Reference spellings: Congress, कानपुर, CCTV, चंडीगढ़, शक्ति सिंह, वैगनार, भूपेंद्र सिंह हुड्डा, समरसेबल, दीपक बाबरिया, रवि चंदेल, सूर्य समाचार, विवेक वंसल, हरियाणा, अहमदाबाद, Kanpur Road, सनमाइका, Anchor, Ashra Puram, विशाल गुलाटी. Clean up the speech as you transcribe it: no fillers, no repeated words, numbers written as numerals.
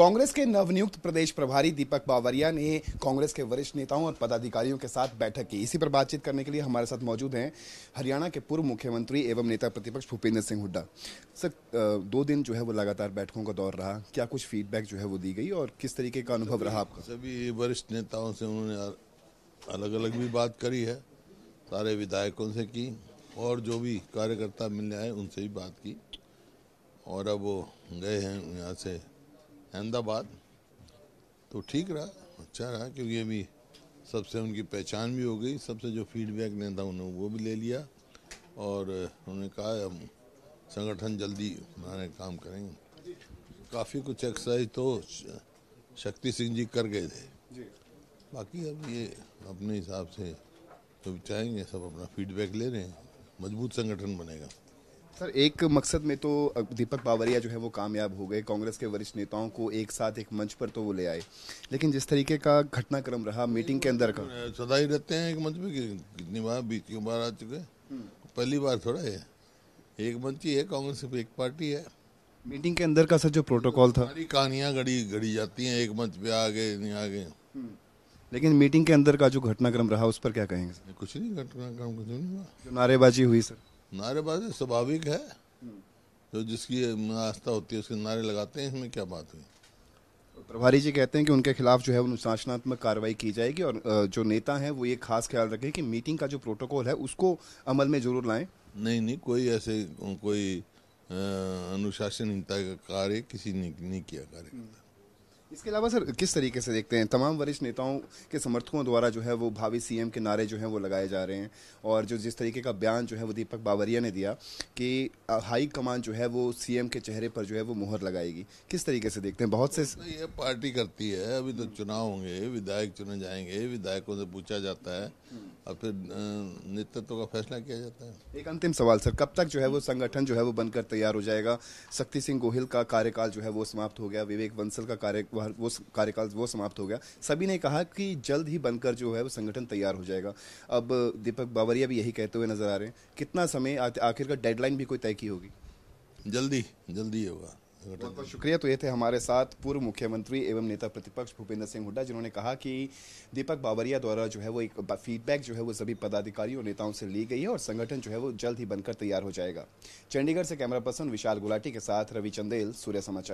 कांग्रेस के नवनियुक्त प्रदेश प्रभारी दीपक बाबरिया ने कांग्रेस के वरिष्ठ नेताओं और पदाधिकारियों के साथ बैठक की। इसी पर बातचीत करने के लिए हमारे साथ मौजूद हैं हरियाणा के पूर्व मुख्यमंत्री एवं नेता प्रतिपक्ष भूपेंद्र सिंह हुड्डा। सर, 2 दिन जो है वो लगातार बैठकों का दौर रहा, क्या कुछ फीडबैक जो है वो दी गई और किस तरीके का अनुभव रहा आपका? सभी वरिष्ठ नेताओं से उन्होंने अलग अलग भी बात करी है, सारे विधायकों से की और जो भी कार्यकर्ता मिलने आए उनसे भी बात की और अब वो गए हैं यहाँ से अहमदाबाद। तो ठीक रहा, अच्छा रहा, क्योंकि अभी सबसे उनकी पहचान भी हो गई, सबसे जो फीडबैक नहीं था उन्होंने वो भी ले लिया और उन्होंने कहा हम संगठन जल्दी बनाने का काम करेंगे। काफ़ी कुछ एक्सरसाइज तो शक्ति सिंह जी कर गए थे, बाकी अब ये अपने हिसाब से जो चाहेंगे सब अपना फीडबैक ले रहे हैं, मजबूत संगठन बनेगा। सर, एक मकसद में तो दीपक बाबरिया जो है वो कामयाब हो गए, कांग्रेस के वरिष्ठ नेताओं को एक साथ एक मंच पर तो वो ले आए, लेकिन जिस तरीके का घटनाक्रम रहा मीटिंग के अंदर का, सदा ही रहते हैं एक मंच में, कितनी बार बीतियों बार आ चुके, पहली बार थोड़ा है, एक मंच ही है, कांग्रेस सिर्फ एक पार्टी है। मीटिंग के अंदर का सर जो प्रोटोकॉल था, सारी कहानियाँ गढ़ी जाती हैं, एक मंच पे आ गए नहीं आ गए, लेकिन मीटिंग के अंदर का जो घटनाक्रम रहा उस पर क्या कहेंगे सर? कुछ नहीं, घटनाक्रम कुछ नहीं हुआ, जो नारेबाजी हुई सर, नारेबाजी स्वाभाविक है, जो जिसकी आस्था होती है उसके नारे लगाते हैं, इसमें क्या बात हुई? प्रभारी जी कहते हैं कि उनके खिलाफ जो है अनुशासनात्मक कार्रवाई की जाएगी और जो नेता हैं वो ये खास ख्याल रखें कि मीटिंग का जो प्रोटोकॉल है उसको अमल में जरूर लाएं। नहीं, कोई ऐसे कोई अनुशासनहीनता का कार्य किसी ने नहीं किया कार्यकर्ता। इसके अलावा सर, किस तरीके से देखते हैं तमाम वरिष्ठ नेताओं के समर्थकों द्वारा जो है वो भावी सीएम के नारे जो हैं वो लगाए जा रहे हैं और जो जिस तरीके का बयान जो है वो दीपक बाबरिया ने दिया कि हाई कमान जो है वो सीएम के चेहरे पर जो है वो मुहर लगाएगी, किस तरीके से देखते हैं? बहुत से ये पार्टी करती है, अभी तो चुनाव होंगे, विधायक चुने जाएंगे, विधायकों से पूछा जाता है और फिर नेतृत्व का फैसला किया जाता है। एक अंतिम सवाल सर, कब तक जो है वो संगठन जो है वो बनकर तैयार हो जाएगा? शक्ति सिंह गोहिल का कार्यकाल जो है वो समाप्त हो गया, विवेक वंसल का कार्यकाल समाप्त हो गया, सभी ने कहा कि जल्द ही बनकर जो है वो संगठन तैयार हो जाएगा। अब दीपक बाबरिया भी यही कहते हुए नजर आ रहे हैं, कितना समय आखिर का डेडलाइन भी कोई तय की होगी? जल्दी होगा। बहुत बहुत शुक्रिया। तो ये थे हमारे साथ पूर्व मुख्यमंत्री एवं नेता प्रतिपक्ष भूपेंद्र सिंह हुड्डा, जिन्होंने कहा कि दीपक बाबरिया द्वारा जो है वो एक फीडबैक जो है वो सभी पदाधिकारियों और नेताओं से ली गई है और संगठन जो है वो जल्द ही बनकर तैयार हो जाएगा। चंडीगढ़ से कैमरा पर्सन विशाल गुलाटी के साथ रवि चंदेल, सूर्य समाचार।